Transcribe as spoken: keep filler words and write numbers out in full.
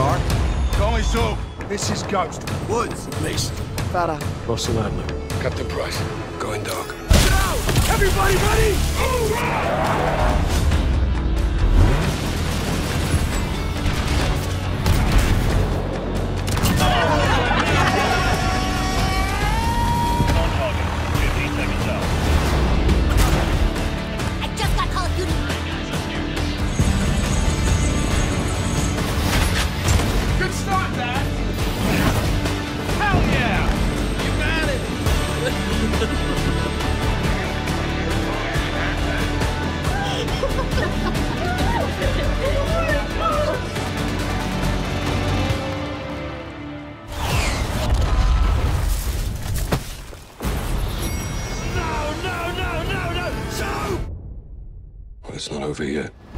are. Call me Soap. This is Ghost. Woods. Mason. Farah. Russell Adler. Captain Price. Going dark. Now! Everybody ready? Hoorah! It's not over yet.